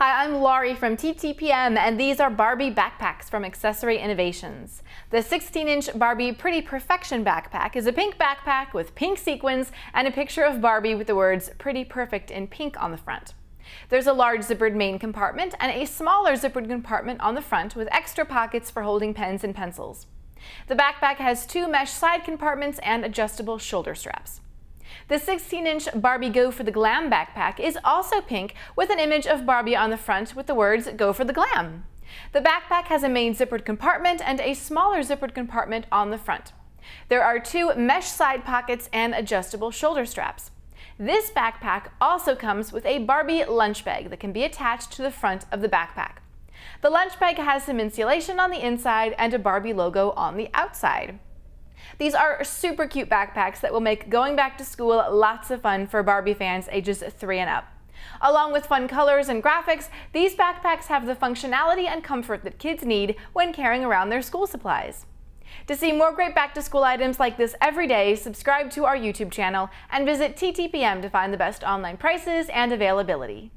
Hi, I'm Laurie from TTPM, and these are Barbie backpacks from Accessory Innovations. The 16-inch Barbie Pretty Perfection backpack is a pink backpack with pink sequins and a picture of Barbie with the words Pretty Perfect in pink on the front. There's a large zippered main compartment and a smaller zippered compartment on the front with extra pockets for holding pens and pencils. The backpack has two mesh side compartments and adjustable shoulder straps. The 16-inch Barbie Go for the Glam backpack is also pink with an image of Barbie on the front with the words Go for the Glam. The backpack has a main zippered compartment and a smaller zippered compartment on the front. There are two mesh side pockets and adjustable shoulder straps. This backpack also comes with a Barbie lunch bag that can be attached to the front of the backpack. The lunch bag has some insulation on the inside and a Barbie logo on the outside. These are super cute backpacks that will make going back to school lots of fun for Barbie fans ages 3 and up. Along with fun colors and graphics, these backpacks have the functionality and comfort that kids need when carrying around their school supplies. To see more great back-to-school items like this every day, subscribe to our YouTube channel and visit TTPM to find the best online prices and availability.